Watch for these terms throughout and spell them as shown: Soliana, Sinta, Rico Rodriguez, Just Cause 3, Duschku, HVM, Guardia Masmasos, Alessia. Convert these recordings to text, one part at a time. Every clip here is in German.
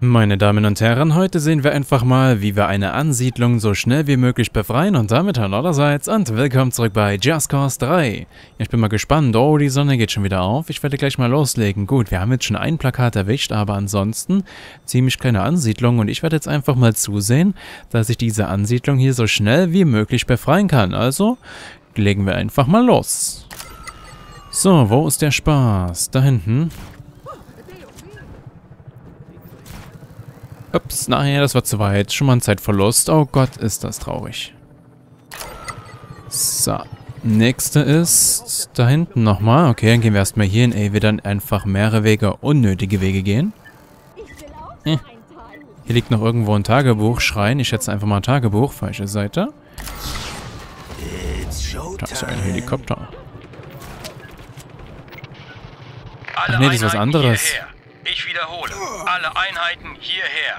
Meine Damen und Herren, heute sehen wir einfach mal, wie wir eine Ansiedlung so schnell wie möglich befreien und damit hallo allerseits und willkommen zurück bei Just Cause 3. Ich bin mal gespannt, oh, die Sonne geht schon wieder auf, ich werde gleich mal loslegen. Gut, wir haben jetzt schon ein Plakat erwischt, aber ansonsten ziemlich kleine Ansiedlung und ich werde jetzt einfach mal zusehen, dass ich diese Ansiedlung hier so schnell wie möglich befreien kann. Also, legen wir einfach mal los. So, wo ist der Spaß? Da hinten. Ups, naja, das war zu weit. Schon mal ein Zeitverlust. Oh Gott, ist das traurig. So, nächste ist da hinten nochmal. Okay, dann gehen wir erstmal hier hin. Ey, wir dann einfach mehrere Wege, unnötige Wege gehen. Hier liegt noch irgendwo ein Tagebuch. Schreien, ich schätze einfach mal ein Tagebuch. Falsche Seite. Da ist ein Helikopter. Ach nee, das ist was anderes. Ich wiederhole, alle Einheiten hierher.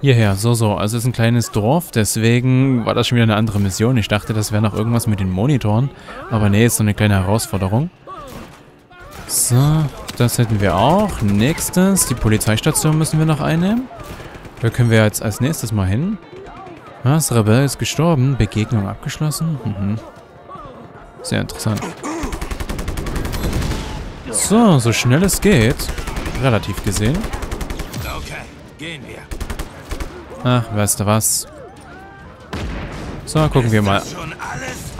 Hierher, so. Also es ist ein kleines Dorf, deswegen war das schon wieder eine andere Mission. Ich dachte, das wäre noch irgendwas mit den Monitoren. Aber nee, ist so eine kleine Herausforderung. So, das hätten wir auch. Nächstes, die Polizeistation müssen wir noch einnehmen. Da können wir jetzt als nächstes mal hin. Was, Rebell ist gestorben. Begegnung abgeschlossen. Mhm. Sehr interessant. So, so schnell es geht. Relativ gesehen. Okay, gehen wir. Ach, weißt du was? So, gucken wir mal.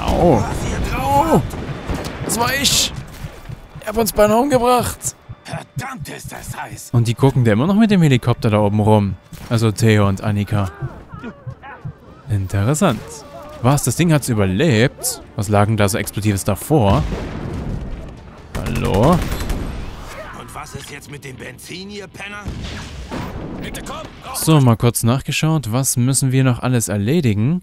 Au. Oh, das war ich. Er hat uns beinahe umgebracht. Verdammt, ist das heiß. Und die gucken da immer noch mit dem Helikopter da oben rum. Also Theo und Annika. Interessant. Was, das Ding hat's überlebt? Was lag denn da so Explosives davor? Hallo? Was ist jetzt mit dem Benzin hier, Penner? Bitte komm, raus. So, mal kurz nachgeschaut. Was müssen wir noch alles erledigen?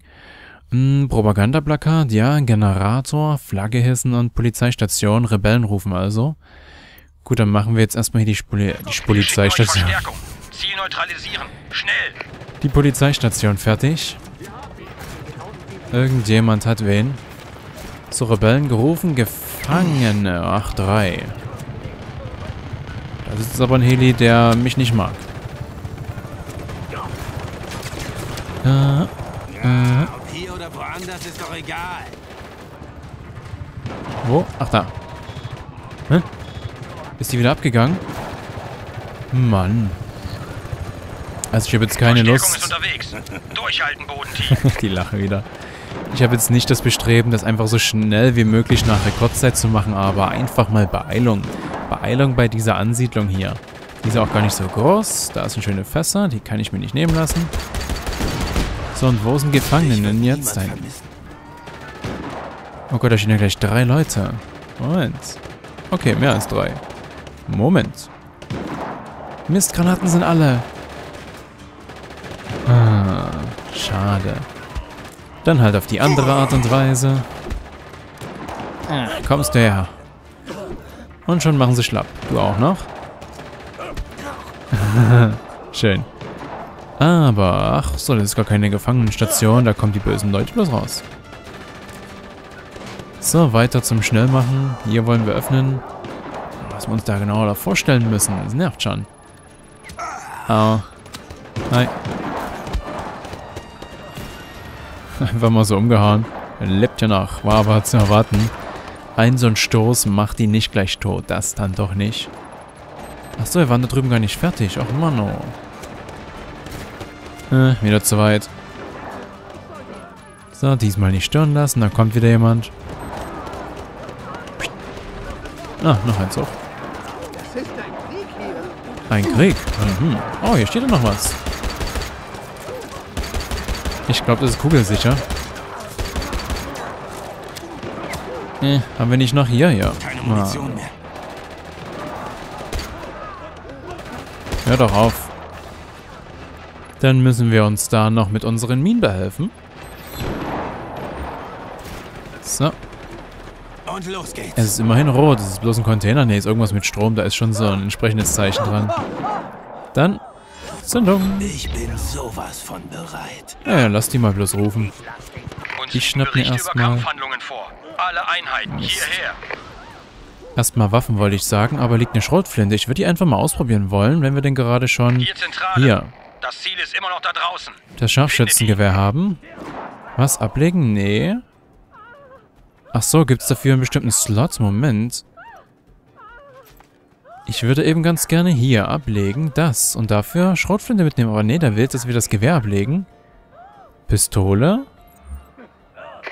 Propagandaplakat, ja, Generator, Flagge hissen und Polizeistation. Rebellen rufen also. Gut, dann machen wir jetzt erstmal hier die Polizeistation. Ziel neutralisieren. Schnell. Die Polizeistation fertig. Irgendjemand hat wen? So, Rebellen gerufen, Gefangene. Ach, 3. Das ist aber ein Heli, der mich nicht mag. Ob hier oder woanders ist doch egal. Wo? Ach, da. Hä? Ist die wieder abgegangen? Mann. Also ich habe jetzt keine Lust. Durchhalten, Bodenteam. Die lachen wieder. Ich habe jetzt nicht das Bestreben, das einfach so schnell wie möglich nach Rekordzeit zu machen, aber einfach mal Beeilung. Beeilung bei dieser Ansiedlung hier. Die ist auch gar nicht so groß. Da ist ein schöne Fässer, die kann ich mir nicht nehmen lassen. So, und wo sind Gefangenen denn jetzt? Oh Gott, da stehen ja gleich 3 Leute. Moment. Okay, mehr als 3. Moment. Mistgranaten sind alle. Ah, schade. Dann halt auf die andere Art und Weise. Kommst du her. Und schon machen sie schlapp. Du auch noch? Schön. Aber, ach so, das ist gar keine Gefangenenstation. Da kommen die bösen Leute bloß raus. So, weiter zum Schnellmachen. Hier wollen wir öffnen. Was wir uns da genauer vorstellen müssen. Das nervt schon. Au. Hi. Einfach mal so umgehauen. Er lebt ja noch. War aber zu erwarten. So ein Stoß macht ihn nicht gleich tot. Das dann doch nicht. Achso, wir waren da drüben gar nicht fertig. Ach, Mann, oh. Wieder zu weit. So, diesmal nicht stören lassen. Da kommt wieder jemand. Ah, noch eins hoch. Ein Krieg? Mhm. Oh, hier steht ja noch was. Ich glaube, das ist kugelsicher. Haben wir nicht noch hier? Ja. Keine Munition mehr. Hör doch auf. Dann müssen wir uns da noch mit unseren Minen behelfen. So. Und los geht's. Es ist immerhin rot. Es ist bloß ein Container. Ne, ist irgendwas mit Strom. Da ist schon so ein entsprechendes Zeichen dran. Dann. Zündung. Ich bin sowas von bereit. Ja, lass die mal bloß rufen. Ich schnapp mir erstmal. Alle Einheiten hierher. Erstmal Waffen, wollte ich sagen, aber liegt eine Schrotflinte. Ich würde die einfach mal ausprobieren wollen, wenn wir denn gerade schon... Hier, Zentrale. Hier. Das Ziel ist immer noch da draußen. Das Scharfschützengewehr haben. Was, ablegen? Nee. Ach so, gibt's dafür einen bestimmten Slot? Moment. Ich würde eben ganz gerne hier ablegen, das. Und dafür Schrotflinte mitnehmen. Aber nee, da willst du, dass wir das Gewehr ablegen. Pistole?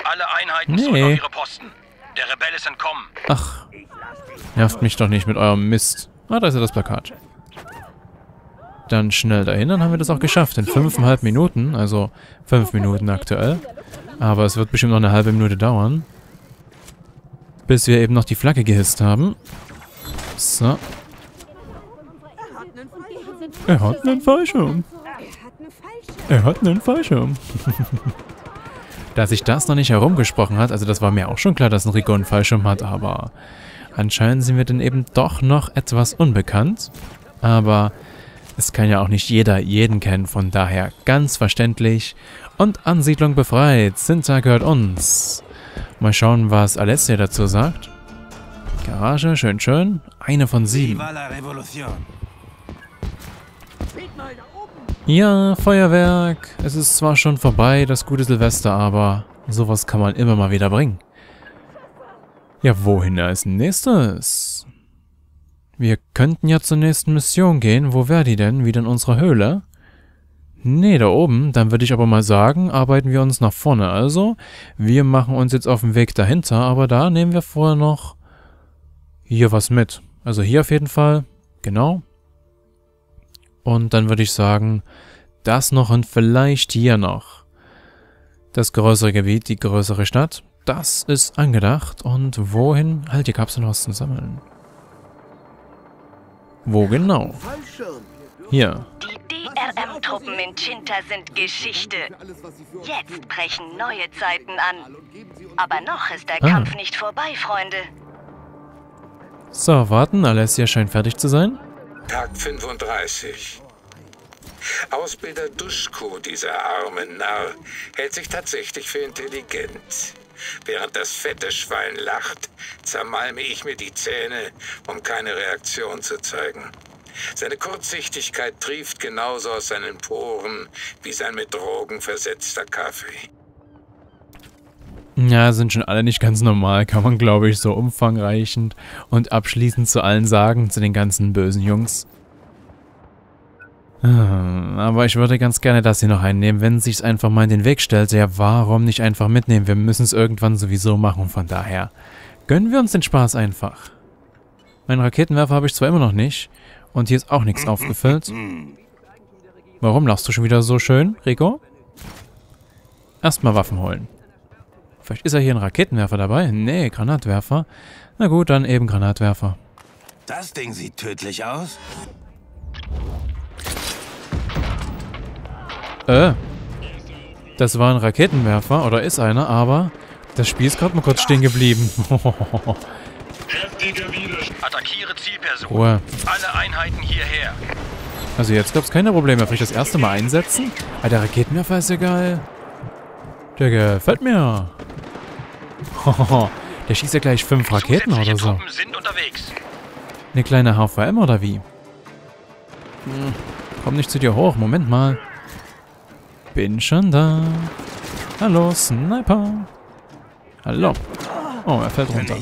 Alle Einheiten zurück auf ihre Posten. Der Rebell ist entkommen. Ach, nervt mich doch nicht mit eurem Mist. Ah, da ist ja das Plakat. Dann schnell dahin, dann haben wir das auch geschafft. In 5,5 Minuten, also 5 Minuten aktuell. Aber es wird bestimmt noch eine halbe Minute dauern. Bis wir eben noch die Flagge gehisst haben. So. Er hat einen Fallschirm. Er hat einen Fallschirm. Dass sich das noch nicht herumgesprochen hat, also das war mir auch schon klar, dass ein Rico einen Fallschirm hat, aber anscheinend sind wir dann eben doch noch etwas unbekannt. Aber es kann ja auch nicht jeder jeden kennen, von daher ganz verständlich. Und Ansiedlung befreit, Sinta gehört uns. Mal schauen, was Alessia dazu sagt. Garage, schön, schön. Eine von 7. Ja, Feuerwerk. Es ist zwar schon vorbei, das gute Silvester, aber sowas kann man immer mal wieder bringen. Ja, wohin als nächstes? Wir könnten ja zur nächsten Mission gehen. Wo wäre die denn? Wieder in unserer Höhle? Nee, da oben. Dann würde ich aber mal sagen, arbeiten wir uns nach vorne. Also, wir machen uns jetzt auf den Weg dahinter, aber da nehmen wir vorher noch... hier was mit. Also hier auf jeden Fall. Genau. Und dann würde ich sagen, das noch und vielleicht hier noch. Das größere Gebiet, die größere Stadt. Das ist angedacht. Und wohin? Halt, die Kapselhorsten sammeln. Wo genau? Hier. Die DRM-Truppen in Sinta sind Geschichte. Jetzt brechen neue Zeiten an. Aber noch ist der Kampf nicht vorbei, Freunde. So, warten. Alessia scheint fertig zu sein. Tag 35. Ausbilder Duschku, dieser arme Narr, hält sich tatsächlich für intelligent. Während das fette Schwein lacht, zermalme ich mir die Zähne, um keine Reaktion zu zeigen. Seine Kurzsichtigkeit trieft genauso aus seinen Poren wie sein mit Drogen versetzter Kaffee. Ja, sind schon alle nicht ganz normal, kann man glaube ich so umfangreichend und abschließend zu allen sagen, zu den ganzen bösen Jungs. Aber ich würde ganz gerne das hier noch einnehmen, wenn es sich einfach mal in den Weg stellt. Ja, warum nicht einfach mitnehmen? Wir müssen es irgendwann sowieso machen, von daher gönnen wir uns den Spaß einfach. Meinen Raketenwerfer habe ich zwar immer noch nicht und hier ist auch nichts aufgefüllt. Warum lachst du schon wieder so schön, Rico? Erstmal Waffen holen. Vielleicht ist ja hier ein Raketenwerfer dabei. Nee, Granatwerfer. Na gut, dann eben Granatwerfer. Das Ding sieht tödlich aus. Das war ein Raketenwerfer, oder ist einer, aber das Spiel ist gerade mal kurz stehen geblieben. Attackiere Zielperson. Wow. Alle Einheiten hierher. Also jetzt gab es keine Probleme. Vielleicht das erste Mal einsetzen? Aber der Raketenwerfer ist ja geil. Der gefällt mir. Der schießt ja gleich 5 Raketen oder so. Eine kleine HVM oder wie? Komm nicht zu dir hoch. Moment mal. Bin schon da. Hallo, Sniper. Hallo. Oh, er fällt runter.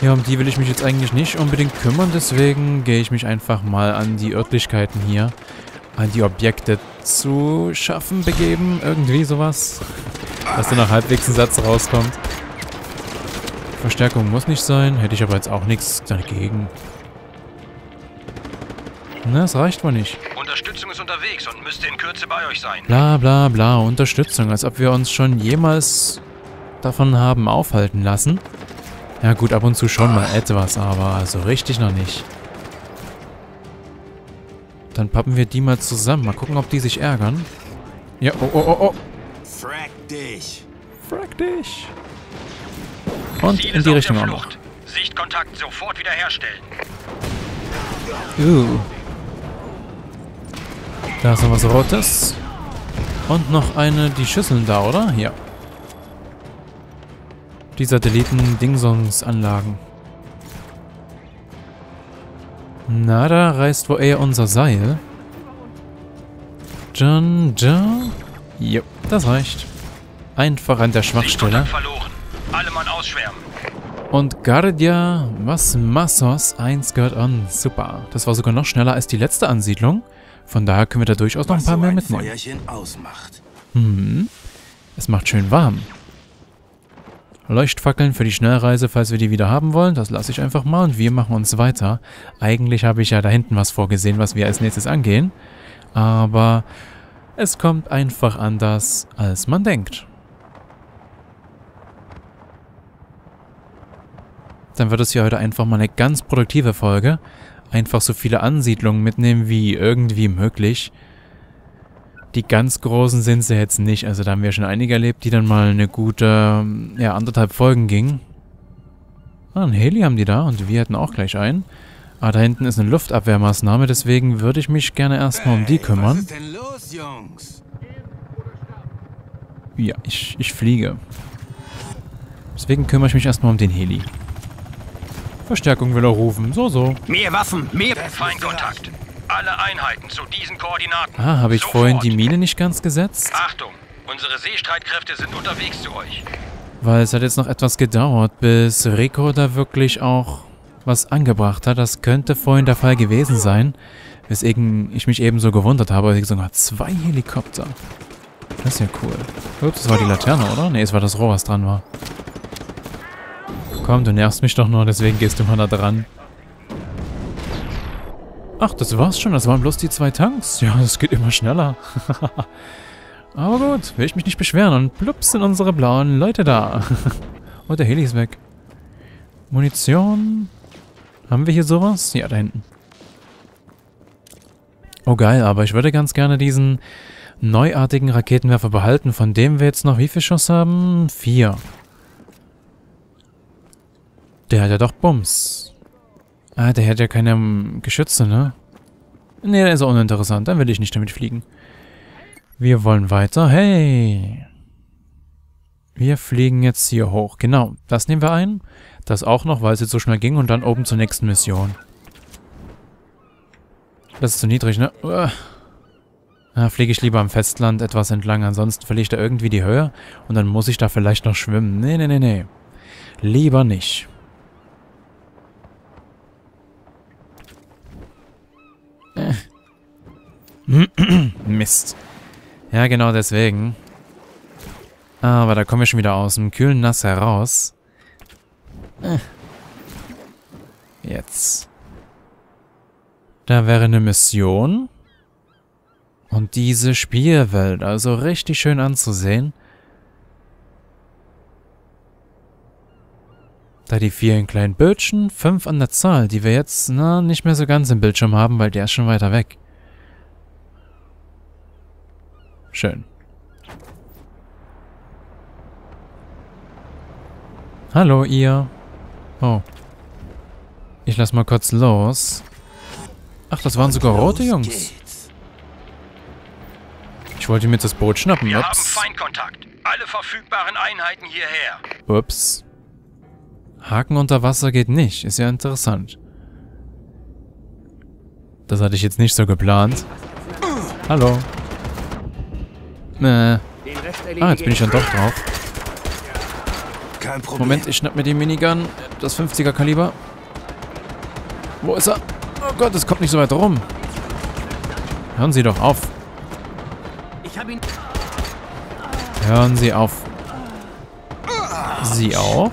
Ja, um die will ich mich jetzt eigentlich nicht unbedingt kümmern. Deswegen gehe ich mich einfach mal an die Örtlichkeiten hier. An die Objekte zu schaffen, begeben, irgendwie sowas. Dass da noch halbwegs ein Satz rauskommt. Verstärkung muss nicht sein, hätte ich aber jetzt auch nichts dagegen. Na, das reicht wohl nicht. Unterstützung ist unterwegs und müsste in Kürze bei euch sein. Bla bla bla, Unterstützung, als ob wir uns schon jemals davon haben aufhalten lassen. Ja gut, ab und zu schon mal etwas, aber so richtig noch nicht. Dann pappen wir die mal zusammen. Mal gucken, ob die sich ärgern. Ja, oh. Frag dich. Und in die Richtung auch noch. Sichtkontakt sofort wiederherstellen. Da ist noch was Rotes. Und noch eine, die Schüsseln da, oder? Ja. Die Satelliten-Dingsons-Anlagen. Na, da reißt wohl eher unser Seil. Jo, das reicht. Einfach an der Schwachstelle. Und Guardia Masmasos 1 gehört an. Super. Das war sogar noch schneller als die letzte Ansiedlung. Von daher können wir da durchaus noch ein paar mehr mitnehmen. Hm. Es macht schön warm. Leuchtfackeln für die Schnellreise, falls wir die wieder haben wollen. Das lasse ich einfach mal und wir machen uns weiter. Eigentlich habe ich ja da hinten was vorgesehen, was wir als nächstes angehen. Aber es kommt einfach anders, als man denkt. Dann wird es hier heute einfach mal eine ganz produktive Folge. Einfach so viele Ansiedlungen mitnehmen, wie irgendwie möglich. Die ganz großen sind sie jetzt nicht. Also da haben wir schon einige erlebt, die dann mal eine gute, ja, 1,5 Folgen gingen. Ah, einen Heli haben die da und wir hätten auch gleich einen. Ah, da hinten ist eine Luftabwehrmaßnahme, deswegen würde ich mich gerne erstmal um die kümmern. Was ist denn los, Jungs? Ja, ich fliege. Deswegen kümmere ich mich erstmal um den Heli. Verstärkung will er rufen. So. Mehr Waffen, mehr Feindkontakt. Alle Einheiten zu diesen Koordinaten. Ah, habe ich vorhin die Mine nicht ganz gesetzt? Achtung, unsere Seestreitkräfte sind unterwegs zu euch. Weil es hat jetzt noch etwas gedauert, bis Rico da wirklich auch was angebracht hat. Das könnte vorhin der Fall gewesen sein. Weswegen ich mich eben so gewundert habe, weil ich gesagt habe, 2 Helikopter. Das ist ja cool. Ups, das war die Laterne, oder? Ne, es war das Rohr, was dran war. Komm, du nervst mich doch nur, deswegen gehst du mal da dran. Ach, das war's schon. Das waren bloß die 2 Tanks. Ja, das geht immer schneller. Aber gut, will ich mich nicht beschweren. Und plups sind unsere blauen Leute da. Und der Heli ist weg. Munition. Haben wir hier sowas? Ja, da hinten. Oh geil, aber ich würde ganz gerne diesen neuartigen Raketenwerfer behalten, von dem wir jetzt noch wie viel Schuss haben? 4. Der hat ja doch Bums. Ah, der hat ja keine Geschütze, ne? Ne, der ist auch uninteressant. Dann will ich nicht damit fliegen. Wir wollen weiter. Hey! Wir fliegen jetzt hier hoch. Genau, das nehmen wir ein. Das auch noch, weil es jetzt so schnell ging. Und dann oben zur nächsten Mission. Das ist zu niedrig, ne? Da fliege ich lieber am Festland etwas entlang. Ansonsten verliere ich da irgendwie die Höhe. Und dann muss ich da vielleicht noch schwimmen. Nee. Lieber nicht. Mist. Ja, genau deswegen. Aber da kommen wir schon wieder aus dem kühlen Nass heraus. Jetzt. Da wäre eine Mission. Und diese Spielwelt, also richtig schön anzusehen. Da die 4 kleinen Bildchen, 5 an der Zahl, die wir jetzt nicht mehr so ganz im Bildschirm haben, weil der ist schon weiter weg. Schön. Hallo ihr. Oh. Ich lass mal kurz los. Ach, das waren sogar rote Jungs. Ich wollte mir jetzt das Boot schnappen. Wir haben Feindkontakt. Alle verfügbaren Einheiten hierher. Ups. Haken unter Wasser geht nicht. Ist ja interessant. Das hatte ich jetzt nicht so geplant. Hallo. Ah, jetzt bin ich dann doch drauf. Moment, ich schnapp mir die Minigun. Das 50er Kaliber. Wo ist er? Oh Gott, es kommt nicht so weit rum. Hören Sie doch auf. Hören Sie auf. Sie auch?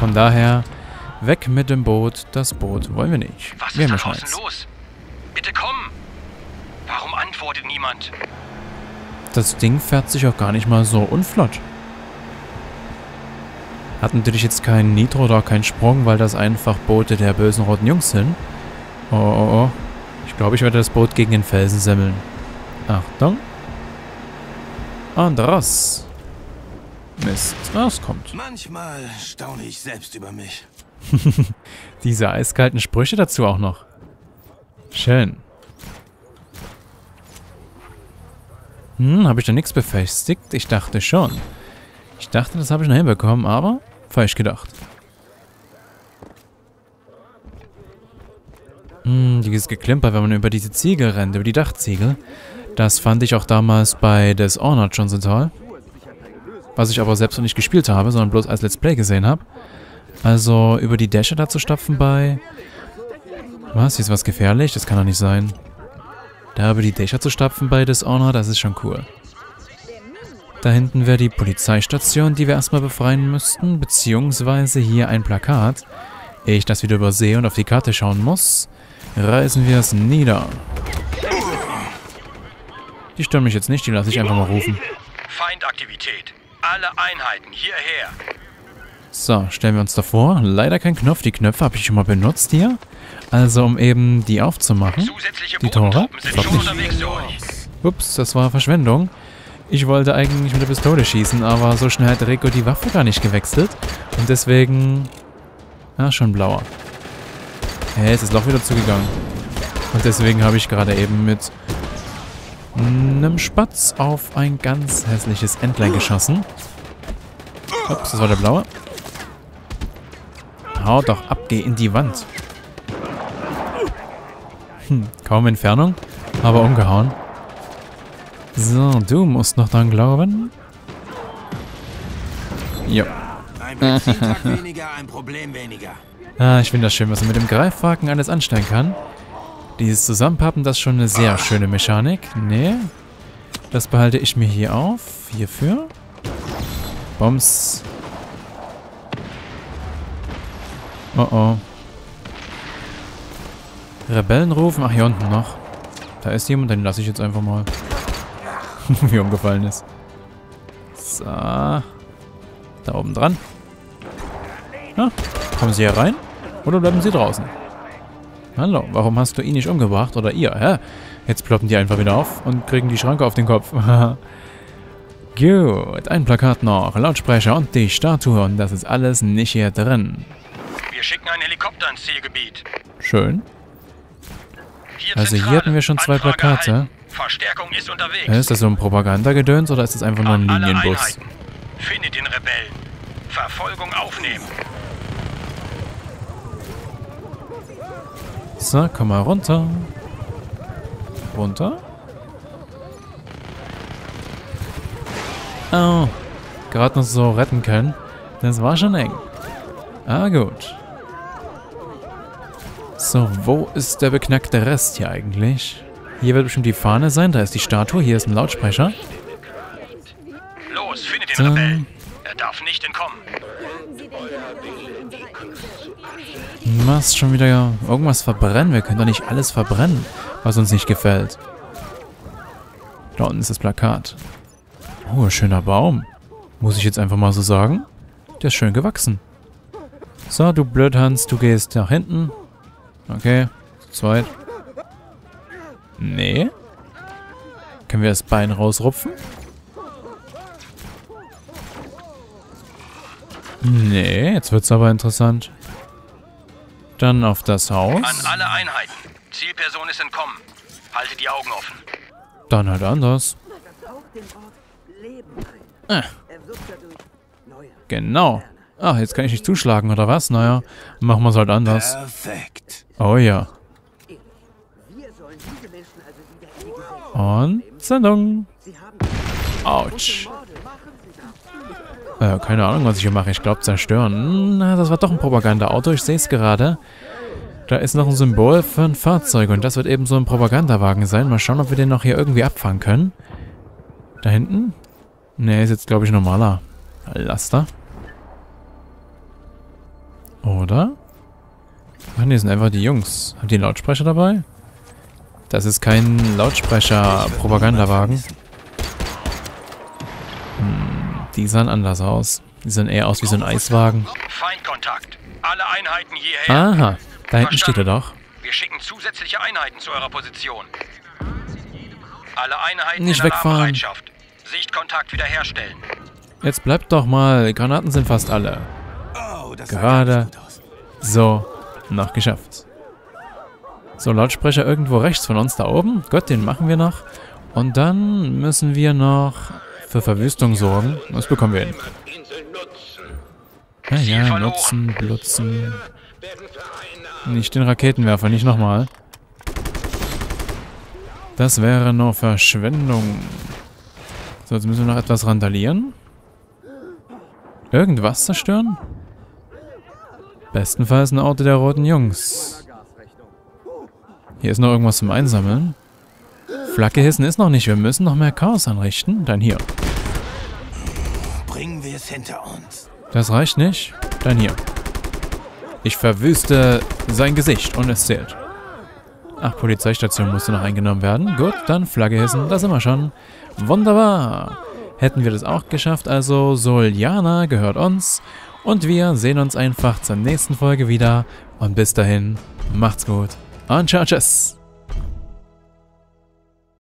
Von daher, weg mit dem Boot. Das Boot wollen wir nicht. Was ist da draußen los? Bitte komm! Warum antwortet niemand? Das Ding fährt sich auch gar nicht mal so unflott. Hat natürlich jetzt keinen Nitro oder keinen Sprung, weil das einfach Boote der bösen roten Jungs sind. Oh. Ich glaube, ich werde das Boot gegen den Felsen semmeln. Achtung. Und raus. Mist. Das kommt. Manchmal staune ich selbst über mich. Diese eiskalten Sprüche dazu auch noch. Schön. Hm, habe ich da nichts befestigt? Ich dachte schon. Ich dachte, das habe ich noch hinbekommen, aber falsch gedacht. Dieses Geklimper, wenn man über diese Ziegel rennt, über die Dachziegel. Das fand ich auch damals bei Dishonored schon so toll. Was ich aber selbst noch nicht gespielt habe, sondern bloß als Let's Play gesehen habe. Also über die Dächer da zu stapfen bei... Was? Hier ist was gefährlich? Das kann doch nicht sein. Da über die Dächer zu stapfen bei Dishonored, das ist schon cool. Da hinten wäre die Polizeistation, die wir erstmal befreien müssten. Beziehungsweise hier ein Plakat. Ehe ich das wieder übersehe und auf die Karte schauen muss, reißen wir es nieder. Die stören mich jetzt nicht, die lasse ich einfach mal rufen. Feindaktivität. Alle Einheiten hierher. So, stellen wir uns davor. Leider kein Knopf. Die Knöpfe habe ich schon mal benutzt hier. Also um eben die aufzumachen. Die Tore. Ups, das war Verschwendung. Ich wollte eigentlich mit der Pistole schießen, aber so schnell hat Rico die Waffe gar nicht gewechselt. Und deswegen... Ah, schon blauer. Hey, jetzt ist das Loch wieder zugegangen. Und deswegen habe ich gerade eben mit einem Spatz auf ein ganz hässliches Entlein geschossen. Ups, das war der blaue. Hau doch ab, geh in die Wand. Kaum Entfernung, aber umgehauen. So, du musst noch dran glauben. Jo. Ein Benzintank weniger, ein Problem weniger. Ah, ich finde das schön, was man mit dem Greifhaken alles anstellen kann. Dieses Zusammenpappen, das ist schon eine sehr schöne Mechanik. Nee, das behalte ich mir hier auf. Hierfür. Bombs. Oh oh. Rebellen rufen. Ach, hier unten noch. Da ist jemand, den lasse ich jetzt einfach mal. Wie umgefallen ist. So. Da oben dran. Na, kommen Sie hier rein oder bleiben Sie draußen? Hallo, warum hast du ihn nicht umgebracht? Oder ihr? Hä? Jetzt ploppen die einfach wieder auf und kriegen die Schranke auf den Kopf. Gut, ein Plakat noch, Lautsprecher und die Statue. Und das ist alles nicht hier drin. Wir schicken einen Helikopter ins Zielgebiet. Schön. Also hier hatten wir schon zwei Plakate. Verstärkung ist unterwegs. Ist das so ein Propagandagedöns oder ist das einfach nur ein Linienbus? Finde den Rebellen. Verfolgung aufnehmen. So, komm mal runter. Runter. Oh, gerade noch so retten können. Das war schon eng. Ah, gut. So, wo ist der beknackte Rest hier eigentlich? Hier wird bestimmt die Fahne sein. Da ist die Statue. Hier ist ein Lautsprecher. Los, finde den Rebellen. Er darf nicht entkommen. Was schon wieder irgendwas verbrennen? Wir können doch nicht alles verbrennen, was uns nicht gefällt. Da unten ist das Plakat. Oh, schöner Baum. Muss ich jetzt einfach mal so sagen? Der ist schön gewachsen. So, du Blödhans, du gehst nach hinten. Okay, zu zweit. Nee. Können wir das Bein rausrupfen? Nee, jetzt wird's aber interessant. Dann auf das Haus. An alle Einheiten. Zielperson ist entkommen. Halte die Augen offen. Dann halt anders. Genau. Ach, jetzt kann ich nicht zuschlagen, oder was? Naja, machen wir es halt anders. Perfekt. Oh ja. Und Sendung. Autsch. Keine Ahnung, was ich hier mache. Ich glaube, zerstören. Na, das war doch ein Propaganda-Auto. Ich sehe es gerade. Da ist noch ein Symbol für ein Fahrzeug. Und das wird eben so ein Propagandawagen sein. Mal schauen, ob wir den noch hier irgendwie abfangen können. Da hinten? Ne, ist jetzt, glaube ich, normaler Laster. Oder? Ach ne, sind einfach die Jungs. Haben die einen Lautsprecher dabei? Das ist kein Lautsprecher-Propagandawagen. Die sahen anders aus. Die sahen eher aus wie so ein Eiswagen. Feindkontakt. Alle Einheiten hierher. Aha, da hinten steht er doch. Wir schicken zusätzliche Einheiten zu eurer Position. Alle Einheiten nicht in Alarmbereitschaft. Sichtkontakt wiederherstellen. Jetzt bleibt doch mal. Granaten sind fast alle. Gerade so noch geschafft. So, Lautsprecher irgendwo rechts von uns da oben. Gott, den machen wir noch. Und dann müssen wir noch für Verwüstung sorgen. Das bekommen wir hin. Ja, nutzen, blutzen. Nicht den Raketenwerfer, nicht nochmal. Das wäre noch Verschwendung. So, jetzt müssen wir noch etwas randalieren. Irgendwas zerstören? Bestenfalls ein Auto der roten Jungs. Hier ist noch irgendwas zum Einsammeln. Flagge hissen ist noch nicht. Wir müssen noch mehr Chaos anrichten. Dann hier. Bringen wir es hinter uns. Das reicht nicht. Dann hier. Ich verwüste sein Gesicht und es zählt. Ach, Polizeistation musste noch eingenommen werden. Gut, dann Flagge hissen. Da sind wir schon. Wunderbar. Hätten wir das auch geschafft. Also Soliana gehört uns. Und wir sehen uns einfach zur nächsten Folge wieder. Und bis dahin, macht's gut. Und tschüss.